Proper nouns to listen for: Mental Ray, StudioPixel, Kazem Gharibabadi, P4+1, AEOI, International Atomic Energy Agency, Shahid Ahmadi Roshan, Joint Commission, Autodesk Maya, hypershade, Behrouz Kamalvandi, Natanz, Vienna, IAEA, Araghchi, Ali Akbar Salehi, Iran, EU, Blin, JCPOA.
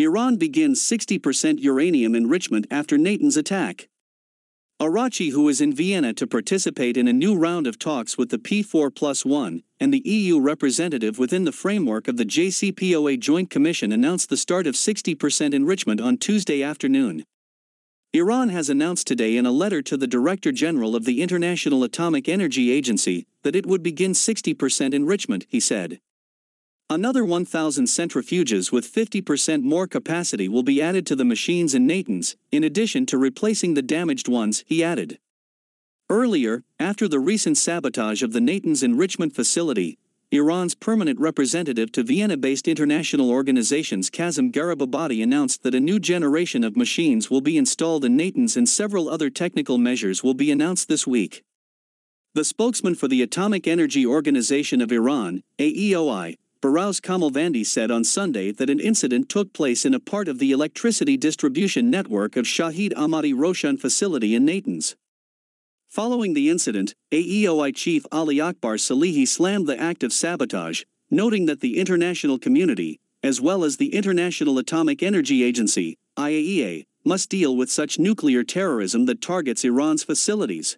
Iran begins 60% uranium enrichment after Natanz attack. Araghchi, who is in Vienna to participate in a new round of talks with the P4+1 and the EU representative within the framework of the JCPOA Joint Commission, announced the start of 60% enrichment on Tuesday afternoon. Iran has announced today in a letter to the Director General of the International Atomic Energy Agency that it would begin 60% enrichment, he said. Another 1,000 centrifuges with 50% more capacity will be added to the machines in Natanz, in addition to replacing the damaged ones, he added. Earlier, after the recent sabotage of the Natanz enrichment facility, Iran's permanent representative to Vienna-based international organizations Kazem Gharibabadi announced that a new generation of machines will be installed in Natanz, and several other technical measures will be announced this week. The spokesman for the Atomic Energy Organization of Iran, AEOI, Behrouz Kamalvandi, said on Sunday that an incident took place in a part of the electricity distribution network of Shahid Ahmadi Roshan facility in Natanz. Following the incident, AEOI chief Ali Akbar Salehi slammed the act of sabotage, noting that the international community, as well as the International Atomic Energy Agency, IAEA, must deal with such nuclear terrorism that targets Iran's facilities.